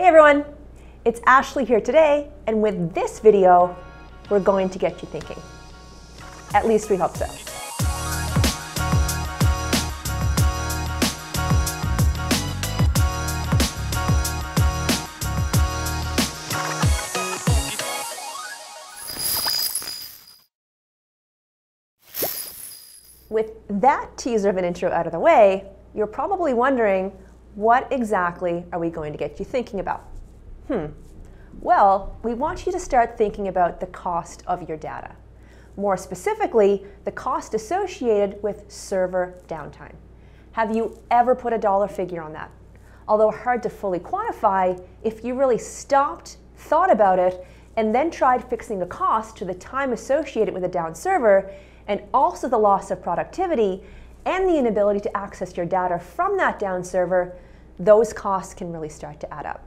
Hey everyone, it's Ashley here today, and with this video, we're going to get you thinking. At least we hope so. With that teaser of an intro out of the way, you're probably wondering, what exactly are we going to get you thinking about? Well, we want you to start thinking about the cost of your data. More specifically, the cost associated with server downtime. Have you ever put a dollar figure on that? Although hard to fully quantify, if you really stopped, thought about it, and then tried fixing the cost to the time associated with a down server, and also the loss of productivity, and the inability to access your data from that down server, those costs can really start to add up.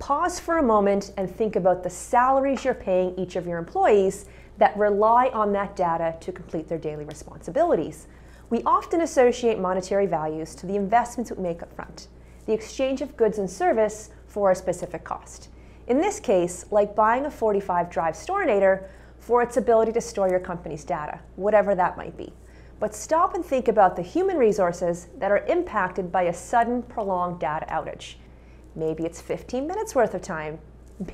Pause for a moment and think about the salaries you're paying each of your employees that rely on that data to complete their daily responsibilities. We often associate monetary values to the investments we make up front, the exchange of goods and service for a specific cost. In this case, like buying a 45 drive Storinator for its ability to store your company's data, whatever that might be. But stop and think about the human resources that are impacted by a sudden, prolonged data outage. Maybe it's 15 minutes worth of time.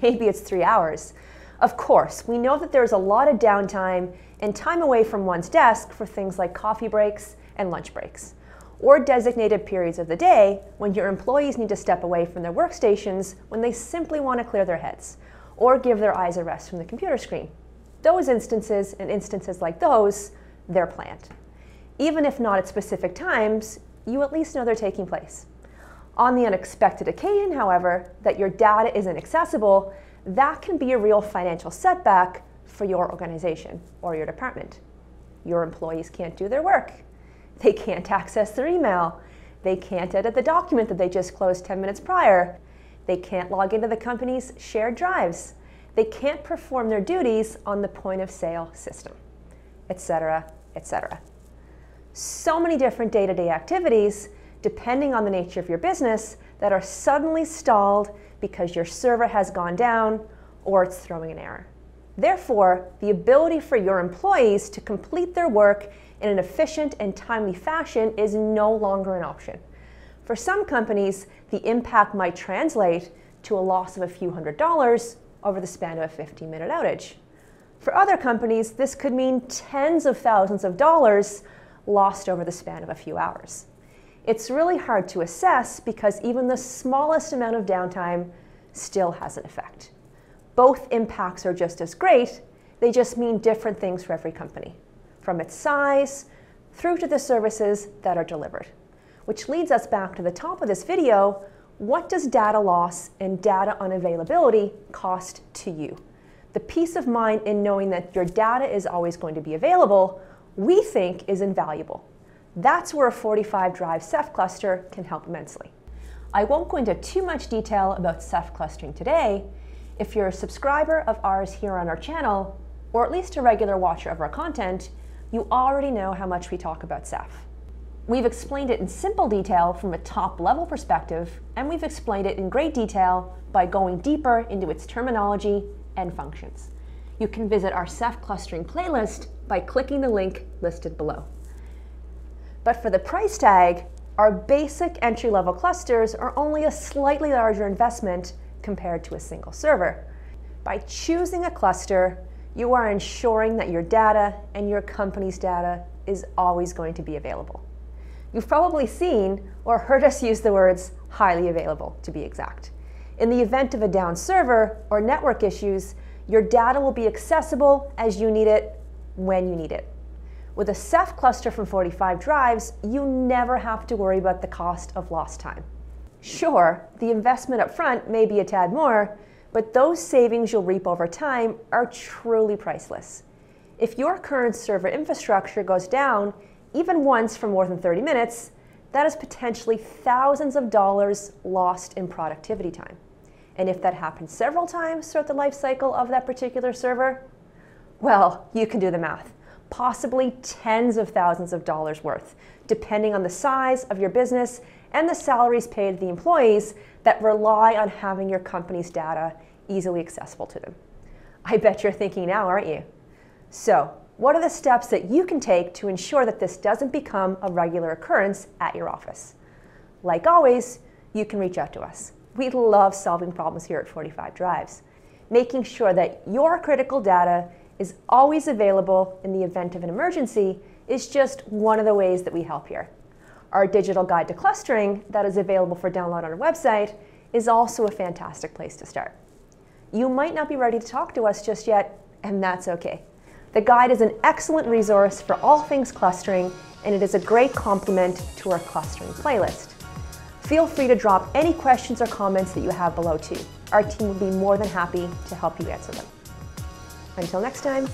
Maybe it's 3 hours. Of course, we know that there's a lot of downtime and time away from one's desk for things like coffee breaks and lunch breaks, or designated periods of the day when your employees need to step away from their workstations when they simply want to clear their heads or give their eyes a rest from the computer screen. Those instances, and instances like those, they're planned. Even if not at specific times, you at least know they're taking place. On the unexpected occasion, however, that your data is inaccessible, that can be a real financial setback for your organization or your department. Your employees can't do their work. They can't access their email. They can't edit the document that they just closed 10 minutes prior. They can't log into the company's shared drives. They can't perform their duties on the point of sale system, etc., etc. So many different day-to-day activities, depending on the nature of your business, that are suddenly stalled because your server has gone down or it's throwing an error. Therefore, the ability for your employees to complete their work in an efficient and timely fashion is no longer an option. For some companies, the impact might translate to a loss of a few $100s over the span of a 15-minute outage. For other companies, this could mean tens of thousands of dollars lost over the span of a few hours. It's really hard to assess because even the smallest amount of downtime still has an effect. Both impacts are just as great, they just mean different things for every company, from its size through to the services that are delivered. Which leads us back to the top of this video, what does data loss and data unavailability cost to you? The peace of mind in knowing that your data is always going to be available, we think is invaluable. That's where a 45 drive Ceph cluster can help immensely. I won't go into too much detail about Ceph clustering today. If you're a subscriber of ours here on our channel, or at least a regular watcher of our content, you already know how much we talk about Ceph. We've explained it in simple detail from a top-level perspective, and we've explained it in great detail by going deeper into its terminology and functions. You can visit our Ceph clustering playlist by clicking the link listed below. But for the price tag, our basic entry-level clusters are only a slightly larger investment compared to a single server. By choosing a cluster, you are ensuring that your data and your company's data is always going to be available. You've probably seen or heard us use the words highly available, to be exact. In the event of a down server or network issues, your data will be accessible as you need it, when you need it. With a Ceph cluster from 45 drives, you never have to worry about the cost of lost time. Sure, the investment up front may be a tad more, but those savings you'll reap over time are truly priceless. If your current server infrastructure goes down even once for more than 30 minutes, that is potentially thousands of dollars lost in productivity time. And if that happens several times throughout the life cycle of that particular server, well, you can do the math. Possibly tens of thousands of dollars worth, depending on the size of your business and the salaries paid to the employees that rely on having your company's data easily accessible to them. I bet you're thinking now, aren't you? So, what are the steps that you can take to ensure that this doesn't become a regular occurrence at your office? Like always, you can reach out to us. We love solving problems here at 45 Drives, making sure that your critical data is always available in the event of an emergency is just one of the ways that we help here. Our digital guide to clustering that is available for download on our website is also a fantastic place to start. You might not be ready to talk to us just yet, and that's okay. The guide is an excellent resource for all things clustering, and it is a great complement to our clustering playlist. Feel free to drop any questions or comments that you have below too. Our team will be more than happy to help you answer them. Until next time.